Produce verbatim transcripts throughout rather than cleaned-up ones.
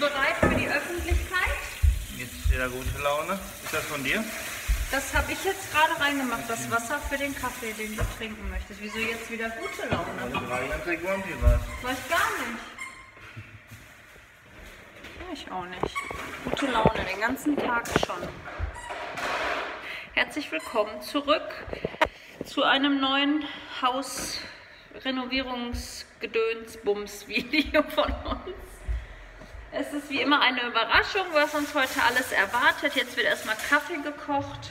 bereit für die Öffentlichkeit. Jetzt wieder gute Laune. Ist das von dir? Das habe ich jetzt gerade reingemacht, das Wasser für den Kaffee, den du trinken möchtest. Wieso jetzt wieder gute Laune? Also drei ganze Grunde was. Weiß gar nicht. Ich auch nicht. Gute Laune, den ganzen Tag schon. Herzlich willkommen zurück zu einem neuen Haus-Renovierungs-Gedöns-Bums-Video von uns. Es ist wie immer eine Überraschung, was uns heute alles erwartet. Jetzt wird erstmal Kaffee gekocht.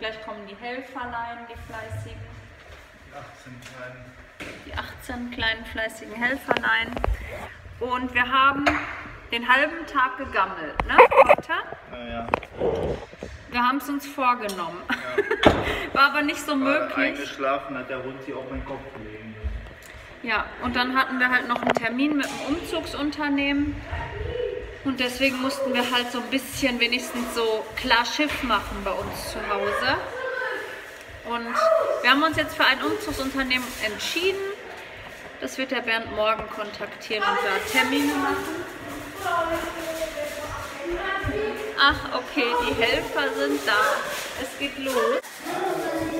Gleich kommen die Helferlein, die fleißigen. Die achtzehn kleinen. Die achtzehn kleinen fleißigen Helferlein. Und wir haben den halben Tag gegammelt, ne, Vater? Ja, ja. Wir haben es uns vorgenommen. Ja. War aber nicht so möglich. Ich war eingeschlafen, hat der Hund sie auf meinen Kopf gelegen. Ja, und dann hatten wir halt noch einen Termin mit einem Umzugsunternehmen und deswegen mussten wir halt so ein bisschen wenigstens so klar Schiff machen bei uns zu Hause. Und wir haben uns jetzt für ein Umzugsunternehmen entschieden. Das wird der Bernd morgen kontaktieren und da Termine machen. Ach, okay, die Helfer sind da. Es geht los.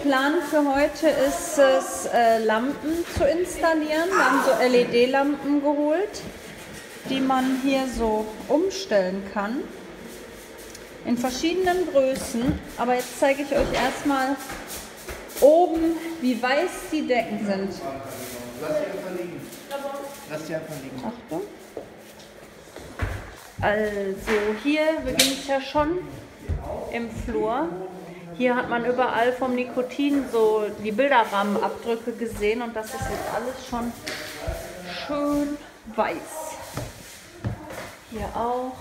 Plan für heute ist es, äh, Lampen zu installieren. Wir haben so L E D-Lampen geholt, die man hier so umstellen kann. In verschiedenen Größen. Aber jetzt zeige ich euch erstmal oben, wie weiß die Decken sind. Lass die einfach liegen. Lass die einfach liegen. Achtung. Also hier beginne ich ja schon im Flur. Hier hat man überall vom Nikotin so die Bilderrahmenabdrücke gesehen und das ist jetzt alles schon schön weiß. Hier auch.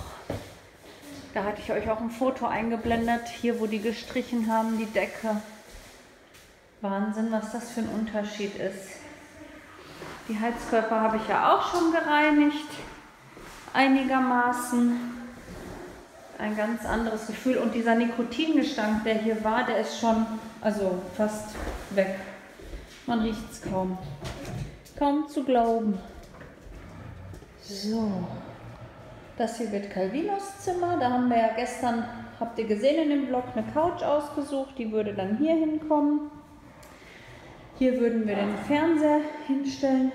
Da hatte ich euch auch ein Foto eingeblendet, hier wo die gestrichen haben, die Decke. Wahnsinn, was das für ein Unterschied ist. Die Heizkörper habe ich ja auch schon gereinigt, einigermaßen. Ein ganz anderes Gefühl und dieser Nikotingestank, der hier war, der ist schon, also fast weg. Man riecht es kaum. Kaum zu glauben. So, das hier wird Calvinos Zimmer. Da haben wir ja gestern, habt ihr gesehen in dem Blog, eine Couch ausgesucht. Die würde dann hier hinkommen. Hier würden wir den Fernseher hinstellen.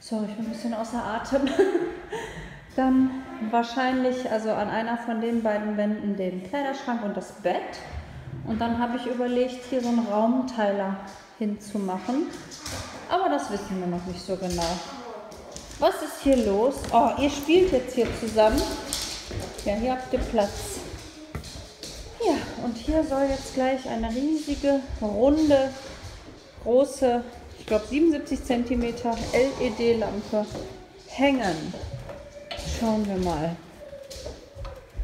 Sorry, ich bin ein bisschen außer Atem. Dann wahrscheinlich also an einer von den beiden Wänden den Kleiderschrank und das Bett. Und dann habe ich überlegt, hier so einen Raumteiler hinzumachen. Aber das wissen wir noch nicht so genau. Was ist hier los? Oh, ihr spielt jetzt hier zusammen. Ja, hier habt ihr Platz. Ja, und hier soll jetzt gleich eine riesige, runde, große, ich glaube siebenundsiebzig Zentimeter L E D-Lampe hängen. Schauen wir mal.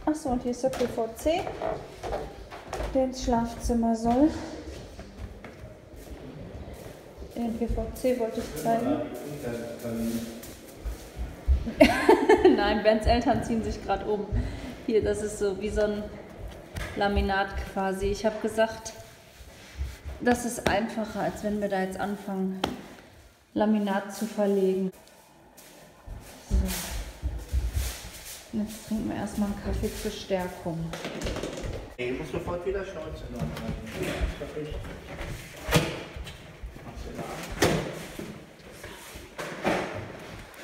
Achso, und hier ist der P V C, der ins Schlafzimmer soll. Den P V C wollte ich zeigen. Nein, Bernds Eltern ziehen sich gerade um. Hier, das ist so wie so ein Laminat quasi. Ich habe gesagt, das ist einfacher, als wenn wir da jetzt anfangen, Laminat zu verlegen. So. Jetzt trinken wir erstmal einen Kaffee zur Stärkung. Hey, ich muss sofort wieder Schnauze nachhalten.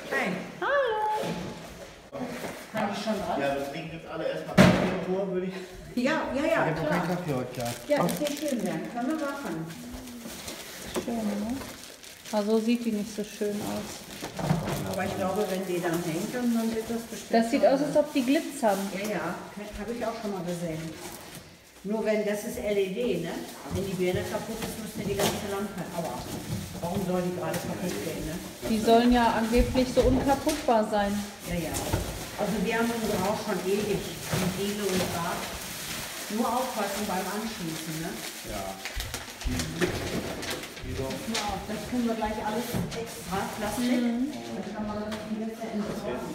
Hey. Hallo. Kann ich schon was? Ja, wir trinken jetzt alle erstmal Kaffee in Ruhe, würde ich. Ja, ja, ja. Ich habe noch keinen Kaffee heute, klar. Ja, das ist schön, werden. Können wir machen. Schön, ne? Also sieht die nicht so schön aus. Aber ich glaube, wenn die dann hängt, dann wird das bestimmt... Das sieht aus, als ob die Glitz haben. Ja, ja, habe ich auch schon mal gesehen. Nur wenn, das ist L E D, ne? Wenn die Birne kaputt ist, müsste die ganze Lampe... Aber warum soll die gerade kaputt gehen, ne? Die sollen ja angeblich so unkaputtbar sein. Ja, ja. Also wir haben unsere auch schon ewig. Mit Lidl und Bernd. Nur aufpassen beim Anschließen, ne? Ja. Das können wir gleich alles extra lassen. Mhm. Das kann man die ganze entsorgen.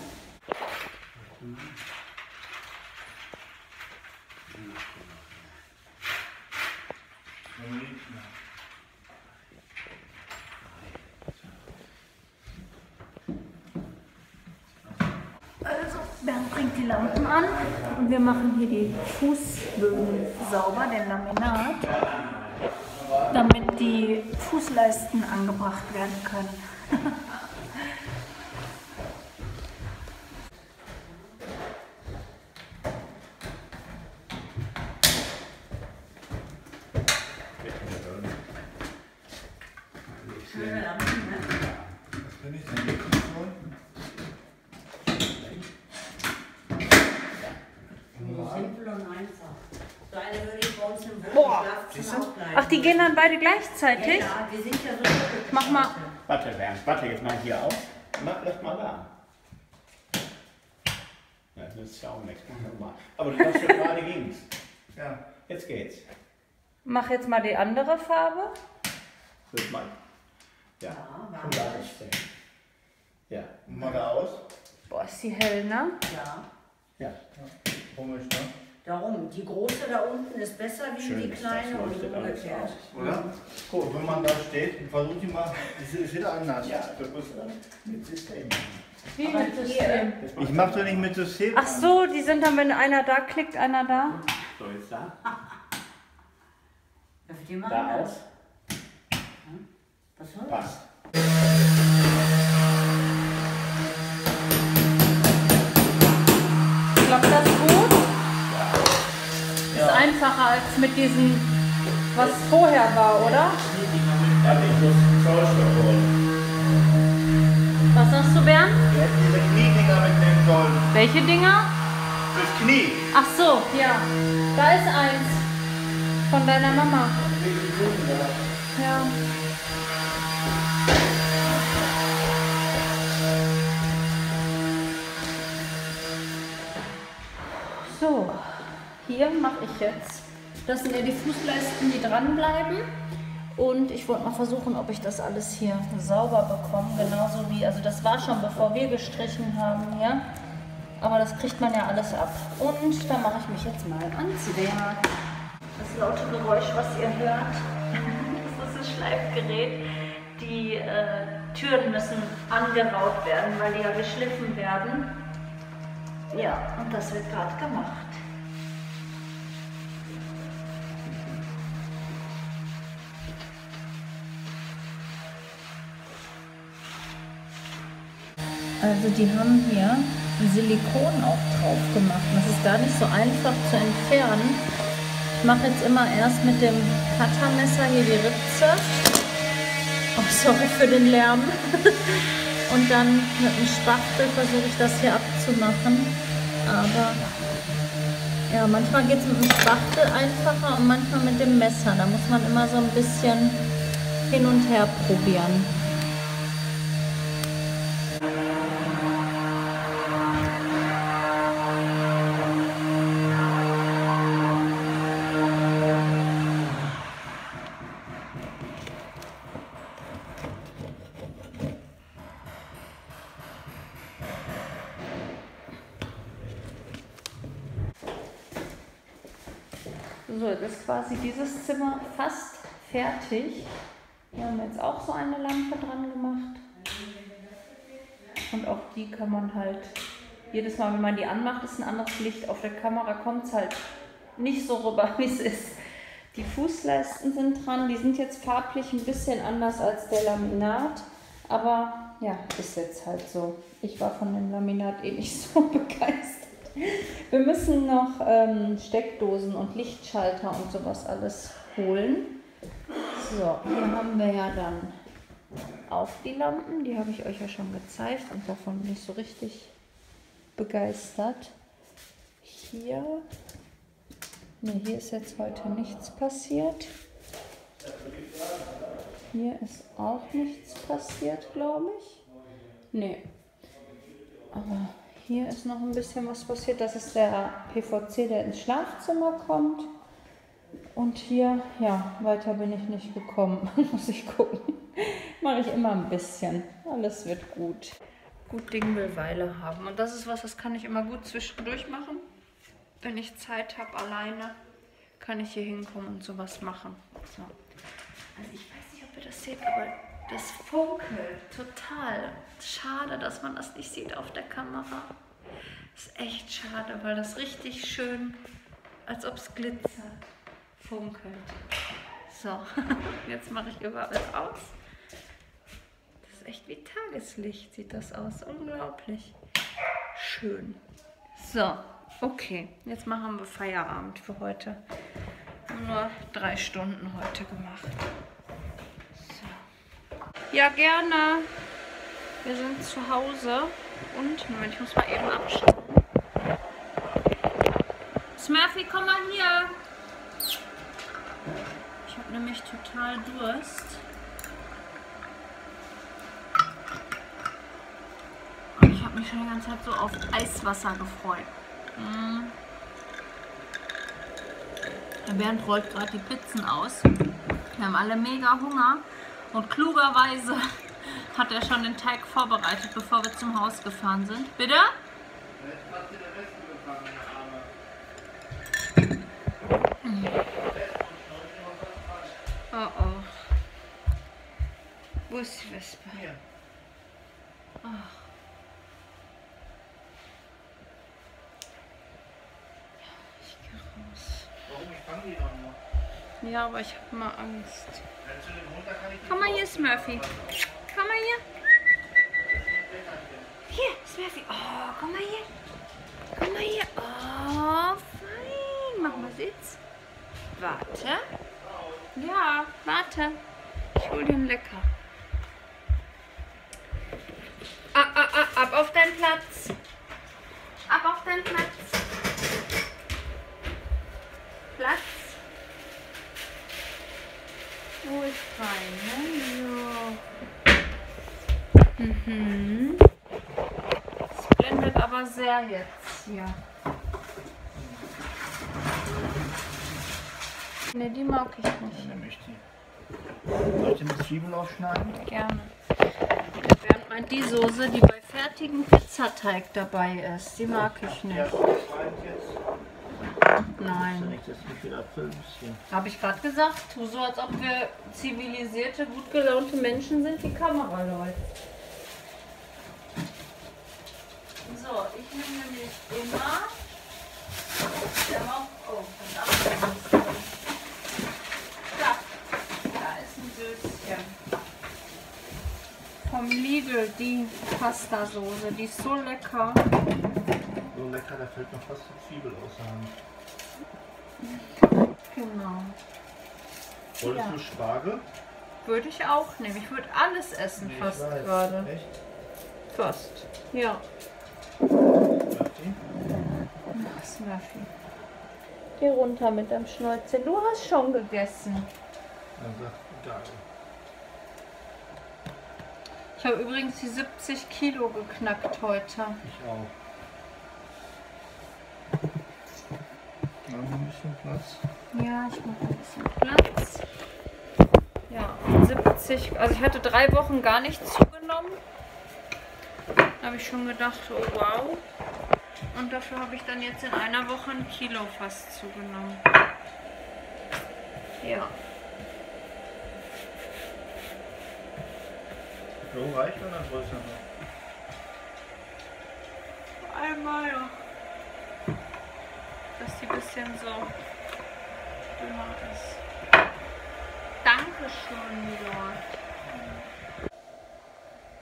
Also, Bernd bringt die Lampen an und wir machen hier die Fußböden sauber, den Laminat, damit die Fußleisten angebracht werden können. Ach, die gehen dann beide gleichzeitig? Ja, wir sind ja so. Mach mal. Warte, Bernd, warte jetzt mal hier auf. Mach das mal da. Ja, das ist ja auch nichts. Mach das mal. Aber du hast schon gerade ging's. Ja, jetzt geht's. Mach jetzt mal die andere Farbe. Das mal. Ja, ja, da ist ja. Mach da aus. Boah, ist die hell, ne? Ja. Ja. Komisch, ne? Darum, die große da unten ist besser wie schön, die kleine und umgekehrt. Oder? Gut, wenn man da steht und versucht die mal, das ist wieder anders. Ja, das muss dann mit System. Wie mit System? Ich mach doch nicht mit System. Ach so, die sind dann, wenn einer da klickt, einer da. So, jetzt da. Darf ich die machen? Da aus. Hm? Was soll das? Passt. Klappt das gut? Einfacher als mit diesem, was vorher war, oder? Was sagst du, Bernd? Wir hätten diese Kniedinger mitnehmen sollen. Welche Dinger? Fürs Knie. Ach so, ja. Da ist eins. Von deiner Mama. Ja. So. Hier mache ich jetzt. Das sind ja die Fußleisten, die dranbleiben. Und ich wollte mal versuchen, ob ich das alles hier sauber bekomme. Genauso wie, also das war schon, bevor wir gestrichen haben, ja. Aber das kriegt man ja alles ab. Und da mache ich mich jetzt mal ans Werk. Das laute Geräusch, was ihr hört, das ist das Schleifgerät. Die äh, Türen müssen angeraut werden, weil die ja geschliffen werden. Ja, und das wird gerade gemacht. Also die haben hier Silikon auch drauf gemacht. Das ist gar nicht so einfach zu entfernen. Ich mache jetzt immer erst mit dem Cuttermesser hier die Ritze. Oh, sorry für den Lärm. Und dann mit dem Spachtel versuche ich das hier abzumachen. Aber ja, manchmal geht es mit dem Spachtel einfacher und manchmal mit dem Messer. Da muss man immer so ein bisschen hin und her probieren. So, jetzt ist quasi dieses Zimmer fast fertig. Wir haben jetzt auch so eine Lampe dran gemacht. Und auch die kann man halt, jedes Mal, wenn man die anmacht, ist ein anderes Licht. Auf der Kamera kommt es halt nicht so rüber, wie es ist. Die Fußleisten sind dran. Die sind jetzt farblich ein bisschen anders als der Laminat. Aber ja, ist jetzt halt so. Ich war von dem Laminat eh nicht so begeistert. Wir müssen noch ähm, Steckdosen und Lichtschalter und sowas alles holen. So, hier haben wir ja dann auf die Lampen, die habe ich euch ja schon gezeigt und davon bin ich so richtig begeistert. Hier, ne, hier ist jetzt heute nichts passiert. Hier ist auch nichts passiert, glaube ich. Ne, aber... Hier ist noch ein bisschen was passiert. Das ist der P V C, der ins Schlafzimmer kommt. Und hier, ja, weiter bin ich nicht gekommen. Muss ich gucken. Mache ich immer ein bisschen. Alles wird gut. Gut Ding will Weile haben. Und das ist was, das kann ich immer gut zwischendurch machen. Wenn ich Zeit habe alleine, kann ich hier hinkommen und sowas machen. So. Also ich weiß nicht, ob ihr das seht, aber... Das funkelt total. Schade, dass man das nicht sieht auf der Kamera. Ist echt schade, weil das richtig schön, als ob es glitzert, funkelt. So, jetzt mache ich überall aus. Das ist echt wie Tageslicht, sieht das aus. Unglaublich schön. So, okay. Jetzt machen wir Feierabend für heute. Wir haben nur drei Stunden heute gemacht. So. Ja, gerne. Wir sind zu Hause. Und, Moment, ich muss mal eben abschauen. Smurfy, komm mal hier. Ich habe nämlich total Durst. Und ich habe mich schon die ganze Zeit so auf Eiswasser gefreut. Hm. Der Bernd rollt gerade die Pizzen aus. Wir haben alle mega Hunger. Und klugerweise hat er schon den Teig vorbereitet, bevor wir zum Haus gefahren sind. Bitte? Oh oh. Wo ist die Wespe? Hier. Oh. Ich gehe raus. Warum? Ich fange die doch noch. Ja, aber ich habe mal Angst. Komm mal hier, Smurfy. Komm mal hier. Hier, Smurfy. Oh, komm mal hier. Komm mal hier. Oh, fein. Mach mal Sitz. Warte. Ja, warte. Ich hol den Lecker. Ah, ah, ah, ab auf deinen Platz. Ab auf deinen Platz. Platz. Wo ist rein, ne? Ja. Mhm. Das blendet aber sehr jetzt hier. Ne, die mag ich nicht. Dann möchte ich. Soll ich eine Zwiebel aufschneiden? Gerne. Der Bernd meint die Soße, die bei fertigem Pizzateig dabei ist. Die mag ich nicht. Nein. Habe ich gerade gesagt. Tu so, als ob wir zivilisierte, gut gelaunte Menschen sind, die Kamera läuft. So, ich nehme nämlich immer. Der Haupt. Oh, verdammt. Vom Lidl, die Pastasoße, die ist so lecker. So lecker, da fällt noch fast die Zwiebel aus der Hand. Genau. Wolltest ja. du Spargel? Würde ich auch nehmen. Ich würde alles essen, nee, fast gerade. Echt? Fast. Ja. Smurfy? Ach, Smurfy. Geh runter mit dem Schnäuzer. Du hast schon gegessen. Dann sagt egal. Ich habe übrigens die siebzig Kilo geknackt heute. Ich auch. Noch ein bisschen Platz. Ja, ich mache ein bisschen Platz. Ja, siebzig. Also ich hatte drei Wochen gar nicht zugenommen. Da habe ich schon gedacht, oh wow. Und dafür habe ich dann jetzt in einer Woche ein Kilo fast zugenommen. Ja. So reich oder größer noch? Einmal noch. Dass die ein bisschen so dünner ist. Dankeschön, Milo.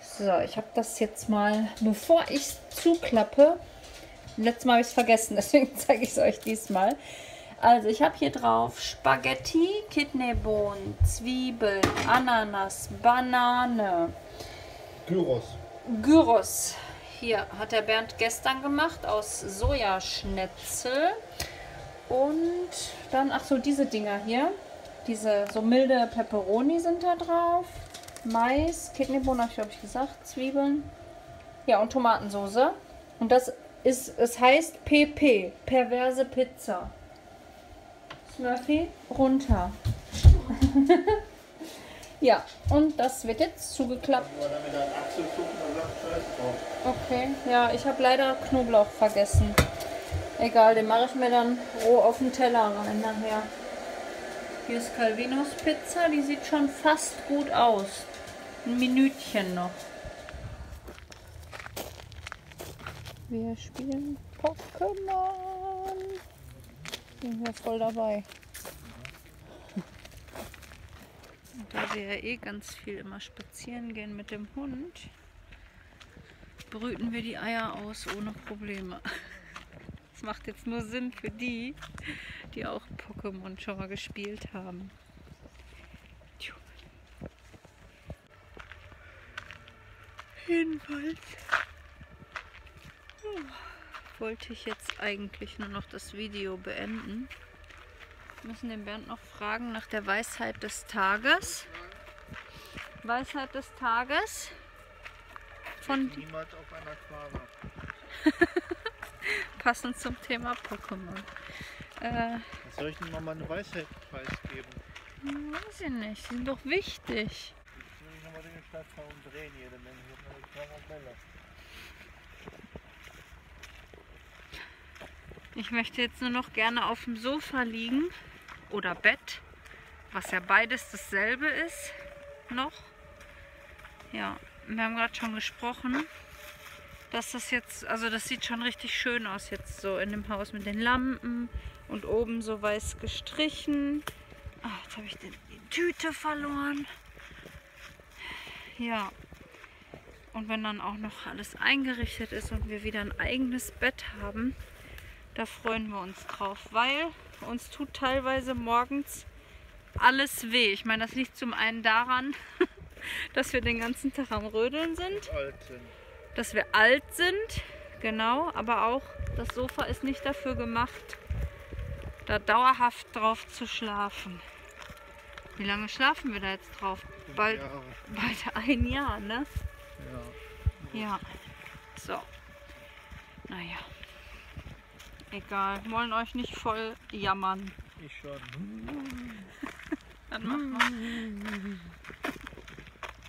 So, ich habe das jetzt mal, bevor ich es zuklappe, letztes Mal habe ich es vergessen, deswegen zeige ich es euch diesmal. Also ich habe hier drauf Spaghetti, Kidneybohnen, Zwiebeln, Ananas, Banane. Gyros. Gyros. Hier hat der Bernd gestern gemacht aus Sojaschnetzel. Und dann, ach so, diese Dinger hier. Diese so milde Pepperoni sind da drauf. Mais, Kidneybohnen, habe ich glaube ich gesagt, Zwiebeln. Ja, und Tomatensoße. Und das ist, es heißt P P, perverse Pizza. Smurfy, runter. Ja, und das wird jetzt zugeklappt. Okay, ja, ich habe leider Knoblauch vergessen. Egal, den mache ich mir dann roh auf den Teller rein nachher. Hier ist Calvinos Pizza, die sieht schon fast gut aus. Ein Minütchen noch. Wir spielen Pokémon. Sind wir voll dabei. Und da wir ja eh ganz viel immer spazieren gehen mit dem Hund, brüten wir die Eier aus ohne Probleme. Das macht jetzt nur Sinn für die, die auch Pokémon schon mal gespielt haben. Jedenfalls oh, wollte ich jetzt eigentlich nur noch das Video beenden. Wir müssen den Bernd noch fragen nach der Weisheit des Tages. Weisheit des Tages von niemand auf einer Quara. Passend zum Thema Pokémon. Äh, Soll ich denn nochmal eine Weisheit preisgeben? Weiß ich nicht, die sind doch wichtig. Umdrehen jede Menge. Ich möchte jetzt nur noch gerne auf dem Sofa liegen oder Bett, was ja beides dasselbe ist noch. Ja, wir haben gerade schon gesprochen, dass das jetzt, also das sieht schon richtig schön aus jetzt so in dem Haus mit den Lampen und oben so weiß gestrichen. Ach, jetzt habe ich die Tüte verloren. Ja, und wenn dann auch noch alles eingerichtet ist und wir wieder ein eigenes Bett haben, da freuen wir uns drauf, weil uns tut teilweise morgens alles weh. Ich meine, das liegt zum einen daran, dass wir den ganzen Tag am Rödeln sind, dass wir alt sind, genau, aber auch das Sofa ist nicht dafür gemacht, da dauerhaft drauf zu schlafen. Wie lange schlafen wir da jetzt drauf? Bald, bald ein Jahr, ne? Ja. Ja. So. Naja. Egal. Wir wollen euch nicht voll jammern. Ich schon. Dann machen wir.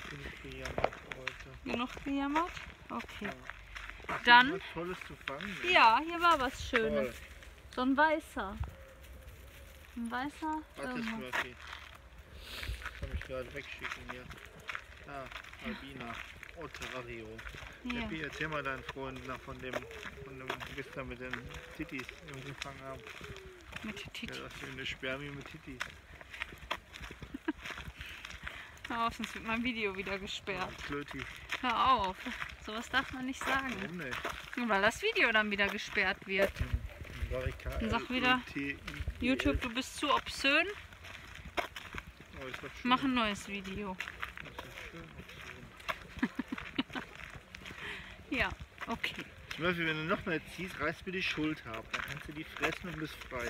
Genug gejammert heute. Genug gejammert? Okay. Ja. Dann. Tolles zu fangen. Ja, hier war was Schönes. Toll. So ein weißer. Ein weißer. Smurfy. Kann ich gerade wegschicken hier. Ah, Albina. Oh, Terrario. Ja. Wie, erzähl mal deinen Freunden nach von dem, von dem gestern mit den Titis, die wir gefangen haben. Mit Titis? Ja, das ist eine Spermie mit Titis. Hör auf, sonst wird mein Video wieder gesperrt. Ja, Klöti. Hör auf, sowas darf man nicht sagen. Warum nicht? Weil das Video dann wieder gesperrt wird. Dann sag wieder, YouTube, du bist zu obszön. Mach ein neues Video. Das ist schön. Ja, okay. Smurfy, wenn du noch mehr ziehst, reißt mir die Schulter ab. Dann kannst du die fressen und bist frei.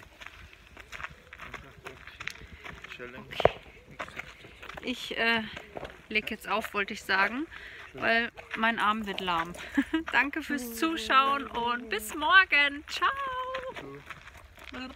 Okay. Challenge. Okay. Ich äh, leg jetzt auf, wollte ich sagen, schön, weil mein Arm wird lahm. Danke fürs Zuschauen und bis morgen. Ciao. Cool.